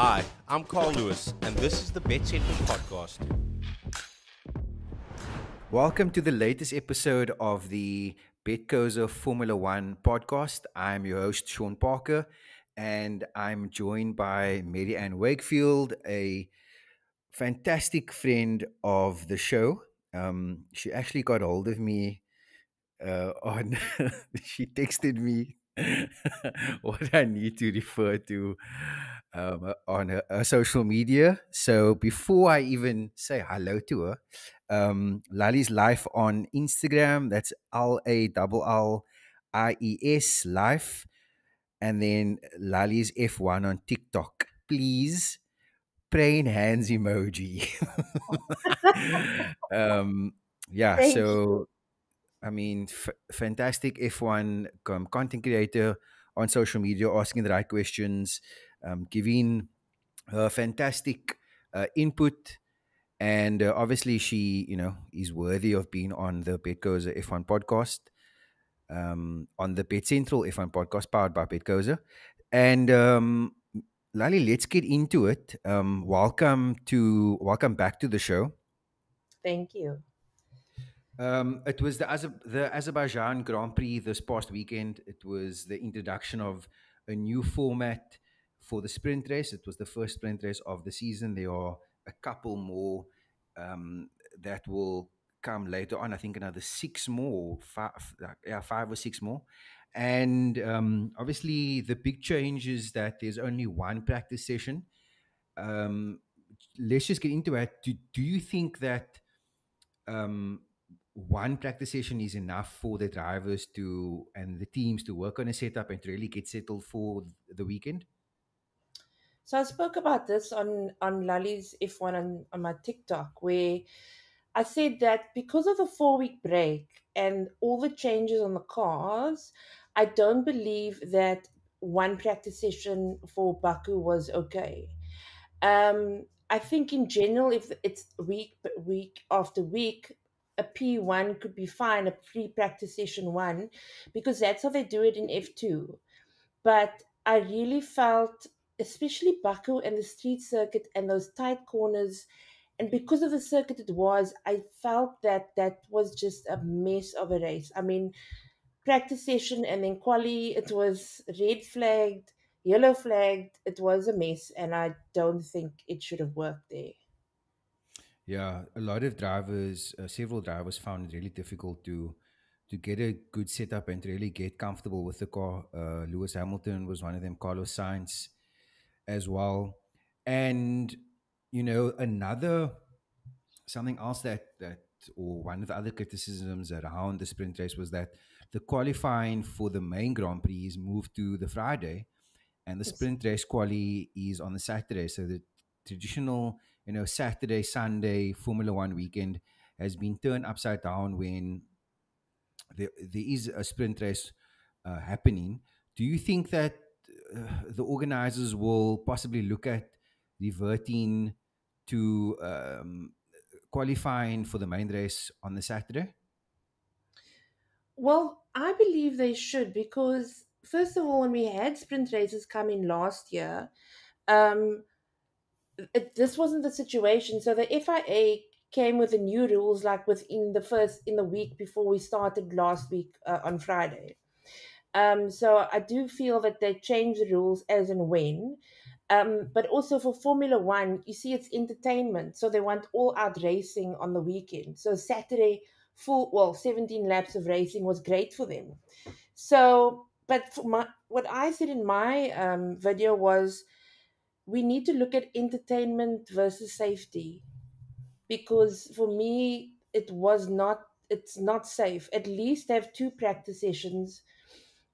Hi, I'm Carl Lewis, and this is the Bet Central Podcast. Welcome to the latest episode of the Betcoza Formula 1 podcast. I'm your host, Sean Parker, and I'm joined by Mary Ann Wakefield, a fantastic friend of the show. She actually got hold of me she texted me what I need to refer to on her social media. So before I even say hello to her, Lally's Life on Instagram, that's LALLIES Life, and then Lally's F1 on TikTok. Please, praying hands emoji. Thanks. So I mean, fantastic F1 content creator on social media, asking the right questions, giving her fantastic input. And obviously she, is worthy of being on the Betcoza F1 podcast, on the Bet Central F1 podcast powered by Betcoza. And Lally, let's get into it. Welcome back to the show. Thank you. It was the Azerbaijan Grand Prix this past weekend. It was the introduction of a new format for the sprint race. It was the first sprint race of the season. There are a couple more that will come later on. I think another five or six more. And obviously the big change is that there's only one practice session. Let's just get into it. Do you think that one practice session is enough for the drivers and the teams to work on a setup and to really get settled for the weekend? So I spoke about this on Lally's F1 on my TikTok, where I said that because of the 4-week break and all the changes on the cars, I don't believe that one practice session for Baku was okay. I think in general, if it's week after week, a P1 could be fine, a pre-practice session 1, because that's how they do it in F2. But I really felt, especially Baku and the street circuit and those tight corners, and because of the circuit it was, I felt that was just a mess of a race. I mean, practice session and then quali, it was red flagged, yellow flagged. It was a mess, and I don't think it should have worked there. Yeah, a lot of drivers, several drivers found it really difficult to get a good setup and to really get comfortable with the car. Lewis Hamilton was one of them, Carlos Sainz as well. And, one of the other criticisms around the sprint race was that the qualifying for the main Grand Prix is moved to the Friday, and the sprint race quali is on the Saturday. So the traditional Saturday, Sunday, Formula 1 weekend has been turned upside down when there is a sprint race happening. Do you think that the organizers will possibly look at reverting to qualifying for the main race on the Saturday? Well, I believe they should, because first of all, when we had sprint races come in last year, this wasn't the situation. So the FIA came with the new rules like in the week before we started last week on Friday. So I do feel that they changed the rules as and when. But also for Formula 1, you see, it's entertainment. So they want all-out racing on the weekend. So Saturday, 17 laps of racing was great for them. So, but what I said in my video was, we need to look at entertainment versus safety, because for me, it's not safe. At least have two practice sessions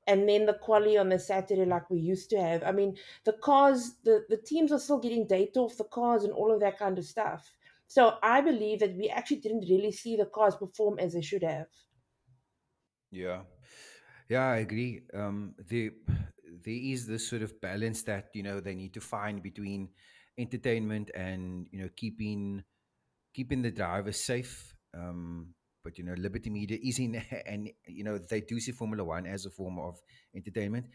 and then the quali on the Saturday like we used to have. I mean, the cars, the teams are still getting data off the cars and all of that kind of stuff. So I believe that we actually didn't really see the cars perform as they should have. Yeah, I agree. There is this sort of balance that, they need to find between entertainment and, keeping the drivers safe. But, Liberty Media is in, and, they do see Formula 1 as a form of entertainment.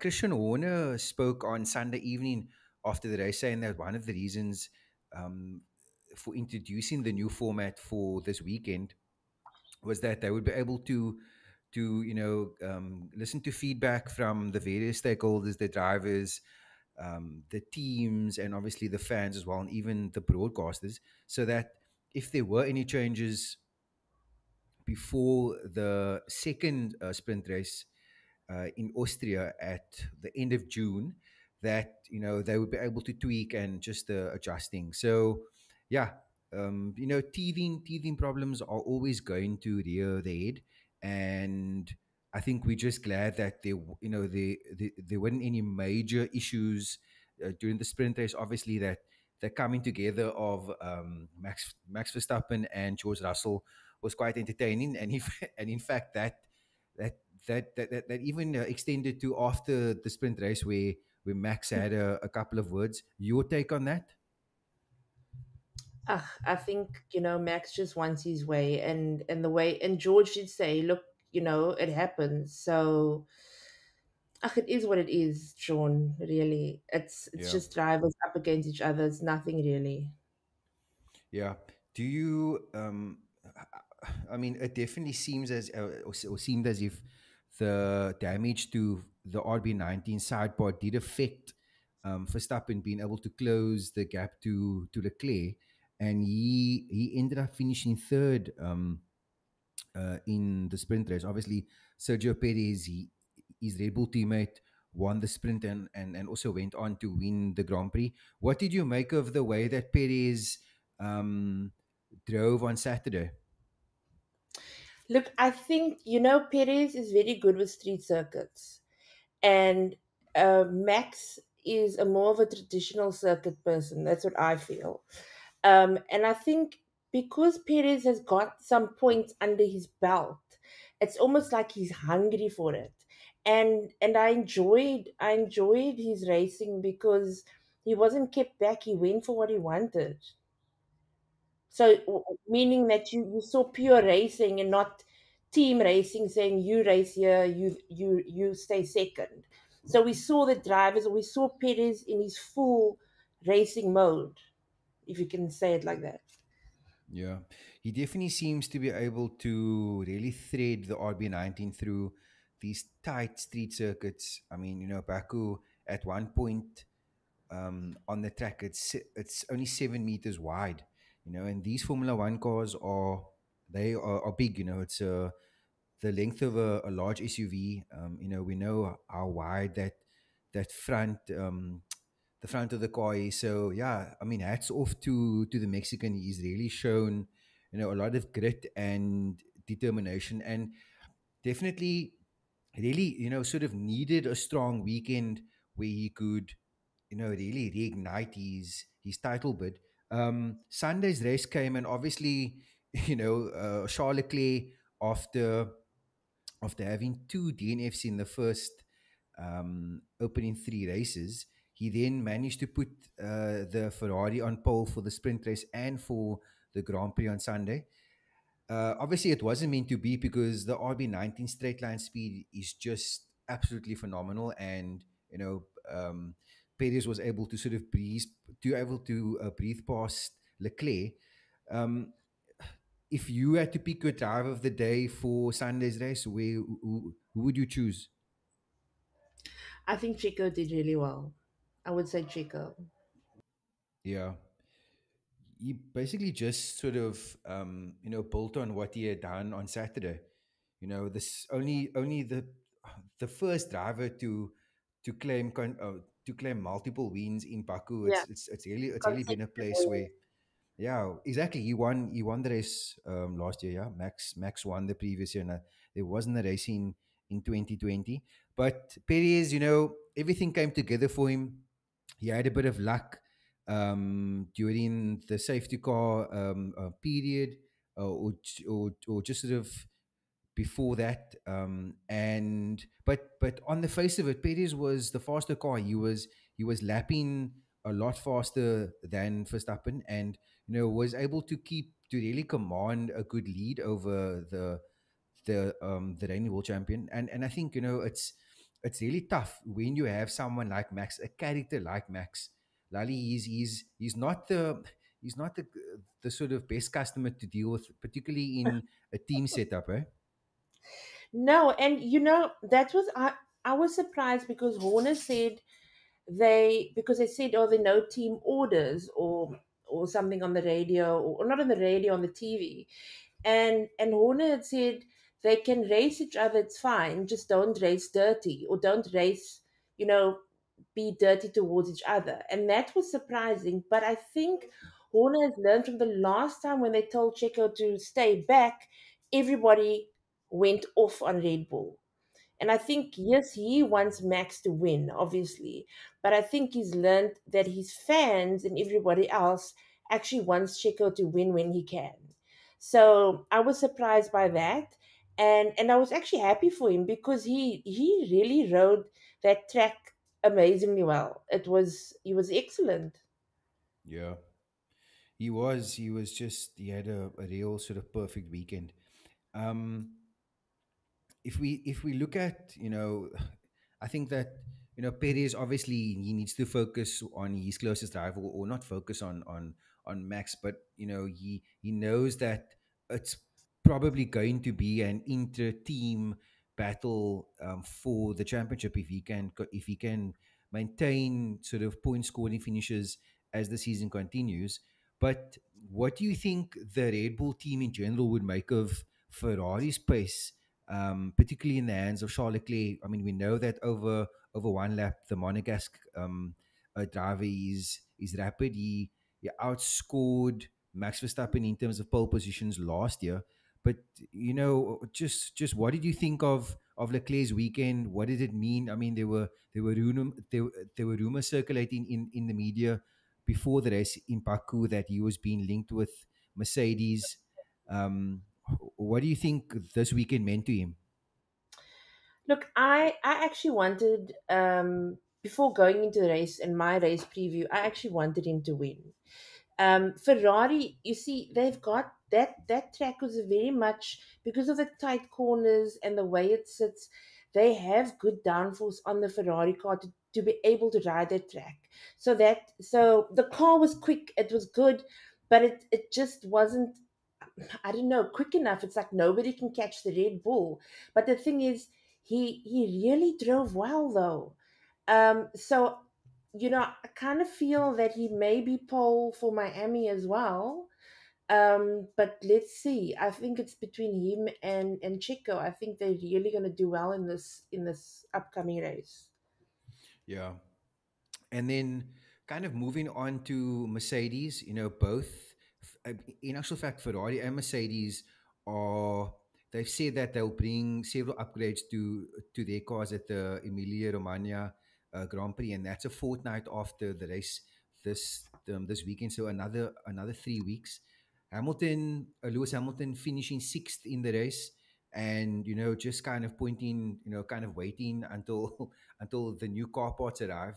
Christian Horner spoke on Sunday evening after the race saying that one of the reasons for introducing the new format for this weekend was that they would be able to listen to feedback from the various stakeholders, the drivers, the teams, and obviously the fans as well, and even the broadcasters, so that if there were any changes before the second sprint race in Austria at the end of June, that, you know, they would be able to tweak and just adjusting. So, yeah, teething problems are always going to rear their head, and I think we're just glad that there weren't any major issues during the sprint race. Obviously, that the coming together of Max Verstappen and George Russell was quite entertaining, and in fact that even extended to after the sprint race where Max had a couple of words. Your take on that? I think, Max just wants his way, and George did say, look, it happens. So it is what it is, Sean, really. It's just drivers up against each other. It's nothing really. Yeah. Do you, I mean, it definitely seems seemed as if the damage to the RB19 sidebar did affect Verstappen being able to close the gap to Leclerc. And he ended up finishing third in the sprint race. Obviously, Sergio Perez, his Red Bull teammate, won the sprint and also went on to win the Grand Prix. What did you make of the way that Perez drove on Saturday? Look, I think, Perez is very good with street circuits. And Max is more of a traditional circuit person. That's what I feel. And I think because Perez has got some points under his belt, it's almost like he's hungry for it. And I enjoyed his racing because he wasn't kept back. He went for what he wanted. So meaning that you saw pure racing and not team racing saying you race here, you stay second. So we saw Perez in his full racing mode, if you can say it like that. Yeah, he definitely seems to be able to really thread the RB19 through these tight street circuits. I mean, Baku at one point on the track, it's only 7 meters wide, and these Formula 1 cars are big, it's the length of a large SUV. We know how wide that front the front of the car is. So yeah, I mean, hats off to the Mexican. He's really shown, a lot of grit and determination, and definitely really, sort of needed a strong weekend where he could, really reignite his title bid. Sunday's race came, and obviously, Charles Leclerc, after having two DNFs in the first opening three races, he then managed to put the Ferrari on pole for the sprint race and for the Grand Prix on Sunday. Obviously, it wasn't meant to be because the RB19 straight line speed is just absolutely phenomenal. And, Perez was able to sort of breathe past Leclerc. If you had to pick your driver of the day for Sunday's race, who would you choose? I think Checo did really well. I would say Checo. Yeah. He basically just sort of, built on what he had done on Saturday. This only the first driver to claim multiple wins in Baku. It's, yeah. It's really been a place where, yeah, exactly. He won the race last year. Yeah, Max won the previous year, and there wasn't a race in 2020. But Perez, everything came together for him. He had a bit of luck during the safety car period, or just sort of before that. But on the face of it, Perez was the faster car. He was lapping a lot faster than Verstappen, and was able to really command a good lead over the reigning world champion. And I think it's really tough when you have someone like Max, a character like Max, Lally is not the sort of best customer to deal with, particularly in a team setup, eh? No, and you know, that was I was surprised because Horner said they said, oh, there are no team orders or something on the radio, or not on the radio, on the TV. And Horner had said they can race each other, it's fine, just don't race dirty, or don't race, you know, be dirty towards each other. And that was surprising. But I think Horner has learned from the last time when they told Checo to stay back, everybody went off on Red Bull. And I think, yes, he wants Max to win, obviously. But I think he's learned that his fans and everybody else actually wants Checo to win when he can. So I was surprised by that. And I was actually happy for him because he really rode that track amazingly well. He was excellent. Yeah, he was. He had a real sort of perfect weekend. If we look at, you know, I think that, you know, Perez, obviously he needs to focus on his closest rival, or not focus on Max, but, you know, he knows that it's probably going to be an inter-team battle for the championship if he can maintain sort of point scoring finishes as the season continues. But what do you think the Red Bull team in general would make of Ferrari's pace, particularly in the hands of Charles Leclerc? I mean, we know that over one lap, the Monegasque driver is rapid. He outscored Max Verstappen in terms of pole positions last year. But, you know, just what did you think of Leclerc's weekend? What did it mean? I mean, there were rumors circulating in the media before the race in Baku that he was being linked with Mercedes. What do you think this weekend meant to him? Look, I actually wanted, before going into the race and my race preview, I actually wanted him to win. Ferrari, you see, they've got that track was very much, because of the tight corners and the way it sits, they have good downforce on the Ferrari car to be able to ride that track. So the car was quick, it was good, but it just wasn't, I don't know, quick enough. It's like nobody can catch the Red Bull. But the thing is, he really drove well, though. So, you know, I kind of feel that he may be pole for Miami as well. But let's see. I think it's between him and Checo. I think they're really going to do well in this upcoming race. Yeah. And then kind of moving on to Mercedes, you know, both, in actual fact, Ferrari and Mercedes they've said that they'll bring several upgrades to their cars at the Emilia-Romagna Grand Prix, and that's a fortnight after the race this weekend, so another 3 weeks. Lewis Hamilton finishing sixth in the race, and, you know, just kind of pointing, you know, kind of waiting until the new car parts arrive.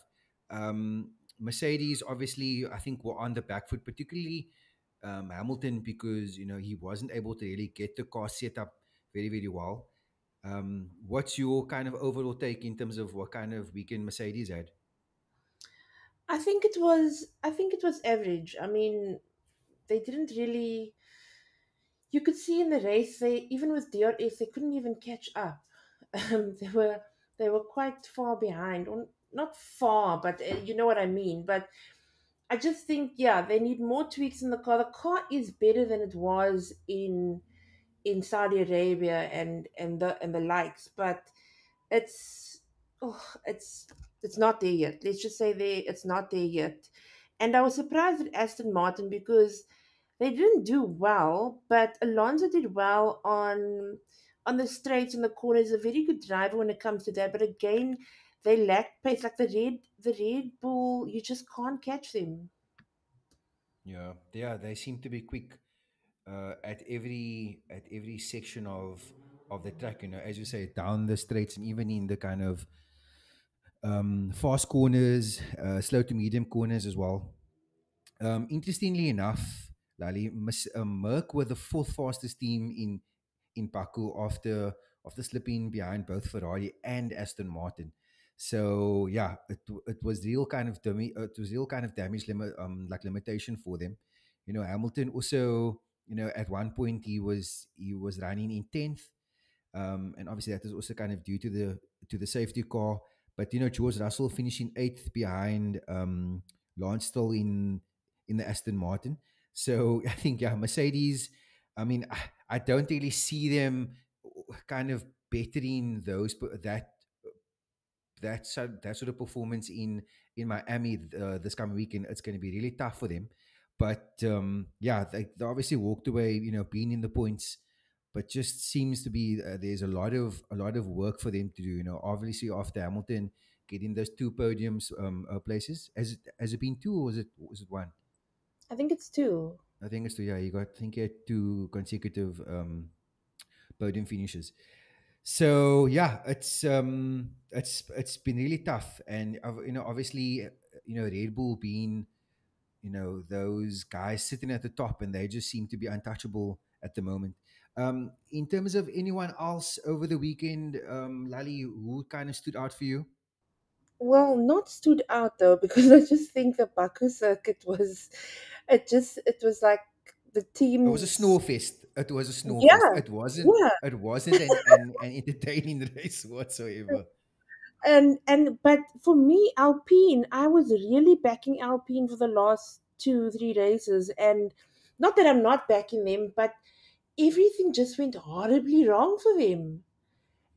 Mercedes, obviously, I think, were on the back foot, particularly Hamilton, because, you know, he wasn't able to really get the car set up very, very well. What's your kind of overall take in terms of what kind of weekend Mercedes had? I think it was average. I mean, they didn't really. You could see in the race, they, even with DRS, they couldn't even catch up. They were quite far behind, or not far, but you know what I mean. But I just think, yeah, they need more tweaks in the car. The car is better than it was in Saudi Arabia and the likes, but it's not there yet. Let's just say it's not there yet. And I was surprised at Aston Martin because they didn't do well, but Alonso did well on the straights and the corners. A very good driver when it comes to that, but again, they lack pace. Like the Red Bull, you just can't catch them. Yeah, they seem to be quick at every section of the track. You know, as you say, down the straights and even in the kind of fast corners, slow to medium corners as well. Interestingly enough, Lally, Merck were the fourth fastest team in Baku after slipping behind both Ferrari and Aston Martin. So yeah, it was real kind of dummy. It was real kind of damage limitation for them. You know, Hamilton also, you know, at one point he was running in 10th, and obviously that is also kind of due to the safety car. But you know, George Russell finishing 8th behind Lance Stroll in the Aston Martin. So I think, yeah, Mercedes, I mean, I don't really see them kind of bettering that sort of performance in Miami this coming weekend. It's going to be really tough for them. But yeah, they obviously walked away, you know, being in the points, but just seems to be there's a lot of work for them to do. You know, obviously after Hamilton getting those two podiums places, has it been two or was it one? I think it's two. Yeah, he had two consecutive podium finishes. So yeah, it's been really tough, and you know, obviously, you know, Red Bull being, you know, those guys sitting at the top, and they just seem to be untouchable at the moment. In terms of anyone else over the weekend, Lally, who kind of stood out for you? Well, not stood out though, because I just think the Baku circuit was, it was like the team. It was a snore fest. Yeah. It wasn't an entertaining race whatsoever. But for me, Alpine, I was really backing Alpine for the last 2-3 races, and not that I'm not backing them, but everything just went horribly wrong for them.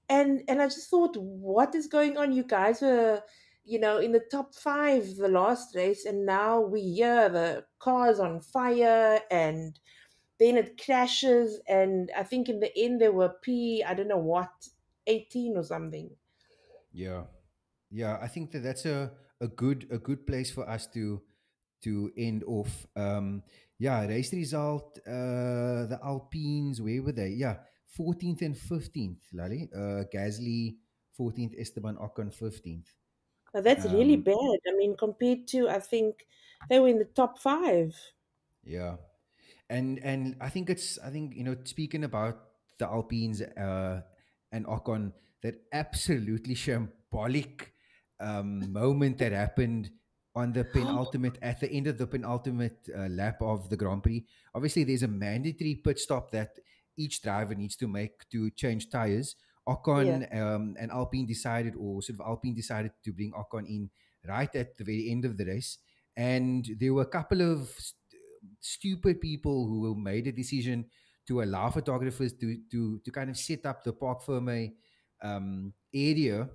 And I just thought, what is going on? You guys were, you know, in the top 5 the last race, and now we hear the car's on fire, and then it crashes, and I think in the end there were I don't know what, 18 or something. Yeah, I think that's a good place for us to end off. Yeah, race result, the Alpines, where were they? Yeah, 14th and 15th, Lally. Gasly 14th, Esteban Ocon 15th. Now that's really bad. I mean, compared to, I think they were in the top 5. Yeah, and I think you know, speaking about the Alpines and Ocon, that absolutely shambolic moment that happened on the penultimate, at the end of the penultimate lap of the Grand Prix. Obviously, there's a mandatory pit stop that each driver needs to make to change tires. Ocon, yeah, and Alpine decided, or sort of Alpine decided to bring Ocon in right at the very end of the race. And there were a couple of stupid people who made a decision to allow photographers to kind of set up the Parc Fermé area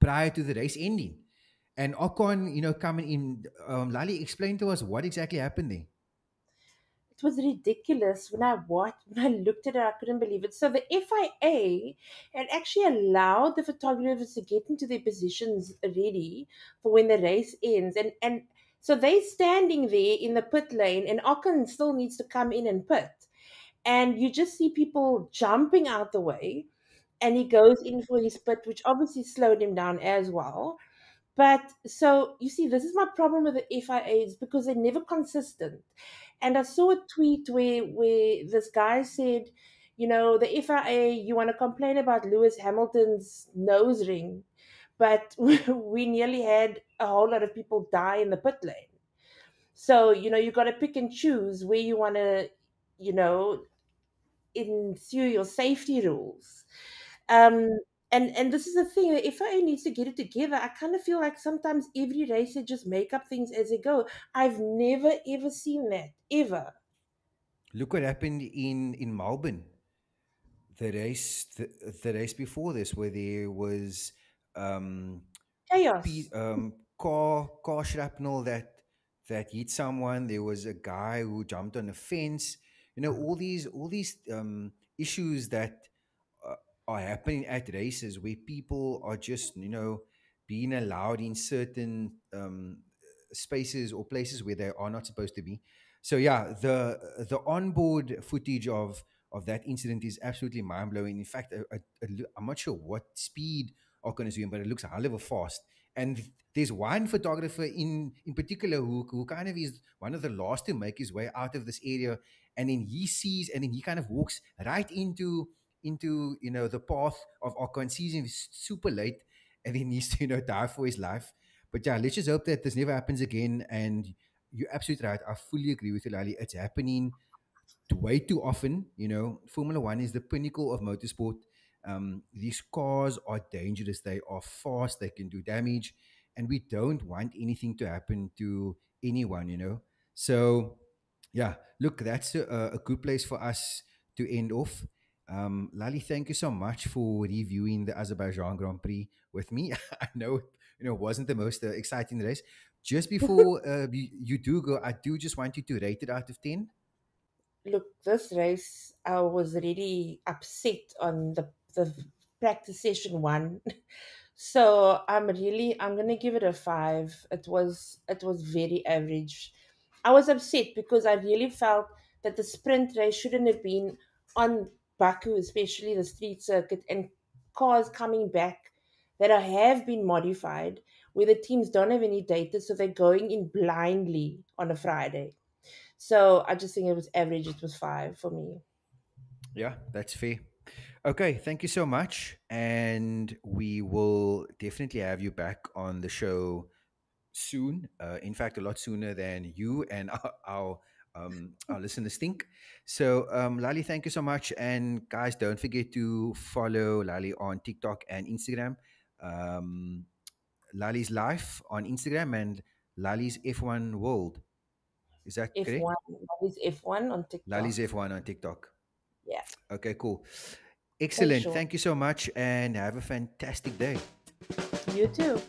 prior to the race ending. And Ocon, you know, coming in, Lally, explain to us what exactly happened there. It was ridiculous. When I looked at it, I couldn't believe it. So the FIA had actually allowed the photographers to get into their positions ready for when the race ends. And so they're standing there in the pit lane, and Ocon still needs to come in and pit. And you just see people jumping out the way. And he goes in for his pit, which obviously slowed him down as well. But so, you see, this is my problem with the FIA, is because they're never consistent. And I saw a tweet where this guy said, you know, the FIA, you want to complain about Lewis Hamilton's nose ring, but we nearly had a whole lot of people die in the pit lane. So, you know, you got to pick and choose where you want to, you know, ensure your safety rules. And this is the thing, the FIA needs to get it together. I kind of feel like sometimes every race they just make up things as they go. I've never, ever seen that, ever. Look what happened in Melbourne, the race before this, where there was chaos. Car shrapnel that hit someone. There was a guy who jumped on a fence. You know, all these issues that are happening at races, where people are just, you know, being allowed in certain spaces or places where they are not supposed to be. So yeah, the onboard footage of that incident is absolutely mind-blowing. In fact, I'm not sure what speed Ocon is doing, but it looks a hell of a fast. And there's one photographer in particular who kind of is one of the last to make his way out of this area, and then he sees, and then he kind of walks right into you know, the path of Ocon, sees him super late, and he needs to, you know, die for his life. But yeah, let's just hope that this never happens again. And you're absolutely right. I fully agree with you, Lally. It's happening way too often. You know, Formula 1 is the pinnacle of motorsport. These cars are dangerous. They are fast. They can do damage. And we don't want anything to happen to anyone, you know. So, yeah, look, that's a good place for us to end off. Lally, thank you so much for reviewing the Azerbaijan Grand Prix with me. I know it, you know, wasn't the most exciting race. Just before you do go, I do just want you to rate it out of 10. Look, this race, I was really upset on the practice session one. So I'm going to give it a 5. It was very average. I was upset because I really felt that the sprint race shouldn't have been on Baku, especially the street circuit, and cars coming back that have been modified where the teams don't have any data, so they're going in blindly on a Friday. So I just think it was average. It was 5 for me. Yeah, that's fair. Okay, thank you so much. And we will definitely have you back on the show soon. In fact, a lot sooner than you and our listeners think. So, Lally, thank you so much. And guys, don't forget to follow Lally on TikTok and Instagram. Lally's Life on Instagram and Lally's F1 World. Is that correct? Lally's F1 on TikTok. Lally's F1 on TikTok. Yeah. Okay, cool. Excellent. Sure. Thank you so much and have a fantastic day. You too.